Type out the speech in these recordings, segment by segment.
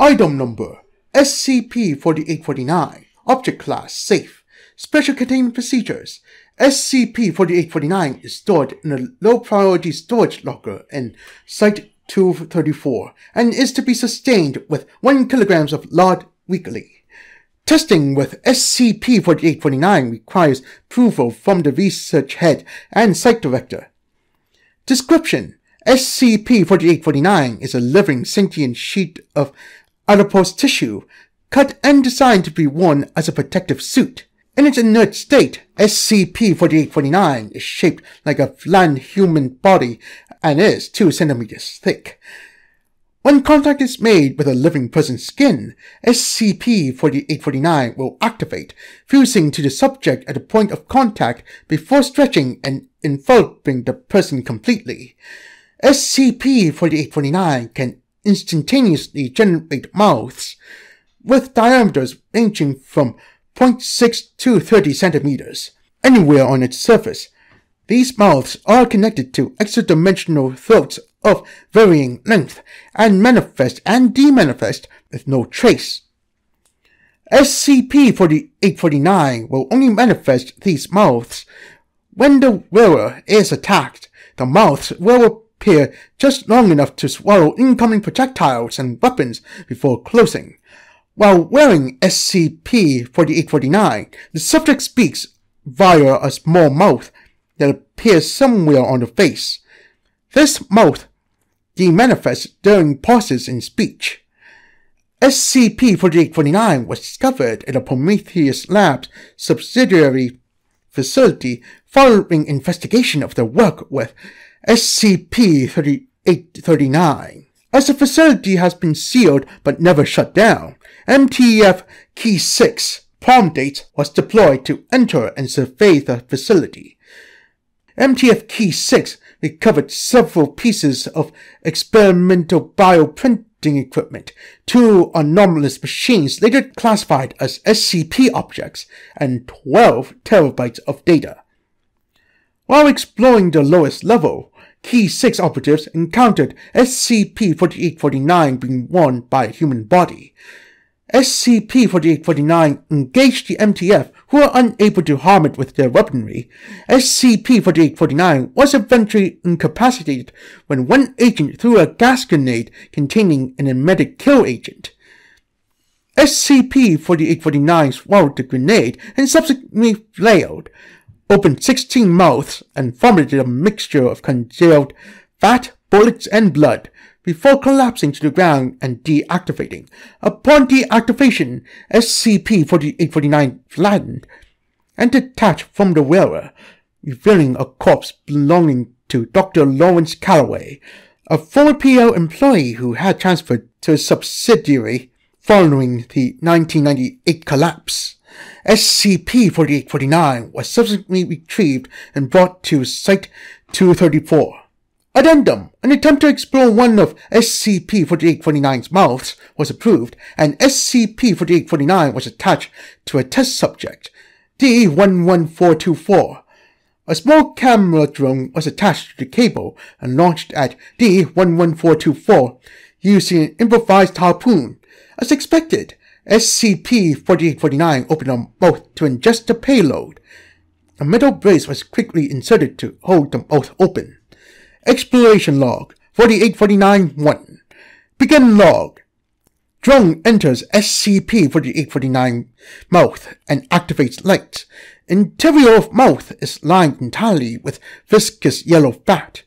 Item Number SCP-4849. Object Class Safe. Special Containment Procedures. SCP-4849 is stored in a low-priority storage locker in Site 234 and is to be sustained with 1 kg of lard weekly. Testing with SCP-4849 requires approval from the research head and site director. Description: SCP-4849 is a living sentient sheet of adipose tissue, cut and designed to be worn as a protective suit. In its inert state, SCP-4849 is shaped like a flattened human body and is 2 centimeters thick. When contact is made with a living person's skin, SCP-4849 will activate, fusing to the subject at the point of contact before stretching and enveloping the person completely. SCP-4849 can instantaneously generate mouths, with diameters ranging from 0.6 to 30 centimeters, anywhere on its surface. These mouths are connected to extra-dimensional throats of varying length and manifest and demanifest with no trace. SCP-4849 will only manifest these mouths when the wearer is attacked. The mouths will appear just long enough to swallow incoming projectiles and weapons before closing. While wearing SCP-4849, the subject speaks via a small mouth that appears somewhere on the face. This mouth demanifests during pauses in speech. SCP-4849 was discovered at a Prometheus Labs subsidiary facility following investigation of their work with SCP-3839. As the facility has been sealed but never shut down, MTF-Key-6, Palm Dates, was deployed to enter and survey the facility. MTF-Key-6 recovered several pieces of experimental bioprinting equipment, 2 anomalous machines later classified as SCP objects, and 12 terabytes of data. While exploring the lowest level, Key-6 operatives encountered SCP-4849 being worn by a human body. SCP-4849 engaged the MTF, who were unable to harm it with their weaponry. SCP-4849 was eventually incapacitated when one agent threw a gas grenade containing an emetic kill agent. SCP-4849 swallowed the grenade and subsequently flailed, opened 16 mouths, and vomited a mixture of congealed fat, bullets, and blood, before collapsing to the ground and deactivating. Upon deactivation, SCP-4849 flattened and detached from the wearer, revealing a corpse belonging to Dr. Lawrence Calloway, a former PL employee who had transferred to a subsidiary following the 1998 collapse. SCP-4849 was subsequently retrieved and brought to Site 234. Addendum: an attempt to explore one of SCP-4849's mouths was approved, and SCP-4849 was attached to a test subject, D-11424. A small camera drone was attached to the cable and launched at D-11424 using an improvised harpoon. As expected, SCP-4849 opened a mouth to ingest the payload. A metal brace was quickly inserted to hold the mouth open. Exploration Log 4849-1. Begin Log. Drone enters SCP-4849 mouth and activates lights. Interior of mouth is lined entirely with viscous yellow fat.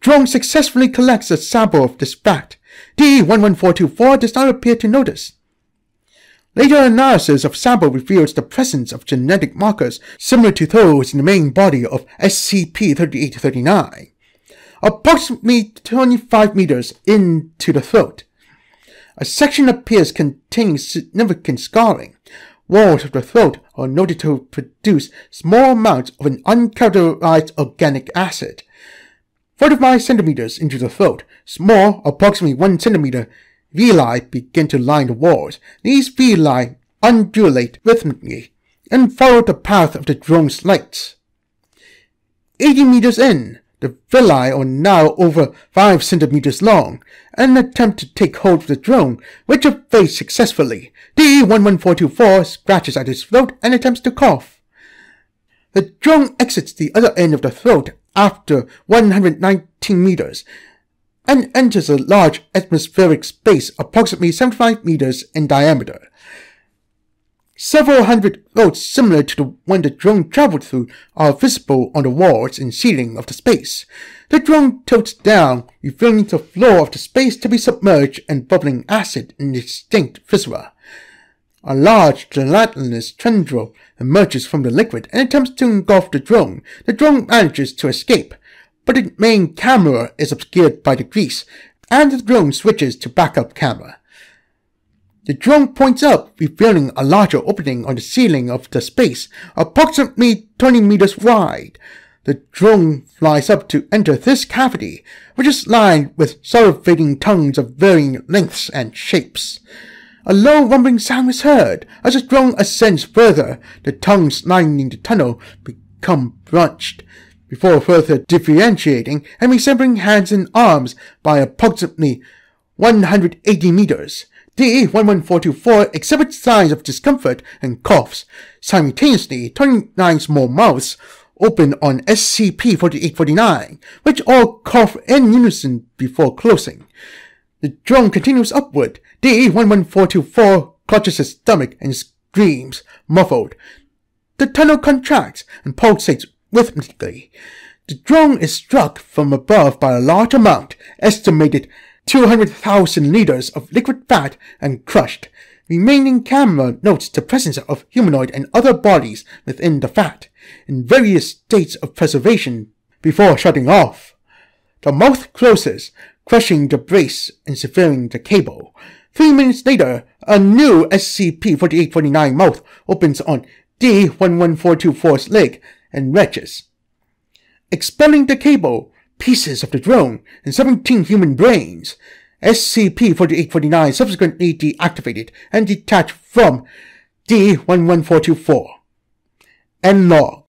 Drone successfully collects a sample of this fat. D-11424 does not appear to notice. Later analysis of sample reveals the presence of genetic markers similar to those in the main body of SCP-3839. Approximately 25 meters into the throat, a section appears containing significant scarring. Walls of the throat are noted to produce small amounts of an uncharacterized organic acid. 45 centimeters into the throat, small, approximately 1 centimeter, villi begin to line the walls. These villi undulate rhythmically and follow the path of the drone's lights. 80 meters in, The villi are now over 5 centimeters long, and attempt to take hold of the drone, which it fails successfully. D-11424 scratches at his throat and attempts to cough. The drone exits the other end of the throat after 119 meters, and enters a large atmospheric space approximately 75 meters in diameter. Several hundred roads similar to the one the drone traveled through are visible on the walls and ceiling of the space. The drone tilts down, revealing the floor of the space to be submerged in bubbling acid and distinct viscera. A large gelatinous tendril emerges from the liquid and attempts to engulf the drone. The drone manages to escape, but the main camera is obscured by the grease, and the drone switches to backup camera. The drone points up, revealing a larger opening on the ceiling of the space, approximately 20 meters wide. The drone flies up to enter this cavity, which is lined with salivating tongues of varying lengths and shapes. A low rumbling sound is heard. As the drone ascends further, the tongues lining the tunnel become branched, before further differentiating and resembling hands and arms by approximately 180 meters. D-11424 exhibits signs of discomfort and coughs. Simultaneously, 29 small mouths open on SCP-4849, which all cough in unison before closing. The drone continues upward. D-11424 clutches his stomach and screams, muffled. The tunnel contracts and pulsates rhythmically. The drone is struck from above by a large amount, estimated 200,000 liters of liquid fat, and crushed. Remaining camera notes the presence of humanoid and other bodies within the fat, in various states of preservation, before shutting off. The mouth closes, crushing the brace and severing the cable. 3 minutes later, a new SCP-4849 mouth opens on D-11424's leg and retches, expelling the cable, pieces of the drone, and 17 human brains. SCP-4849 subsequently deactivated and detached from D-11424. End log.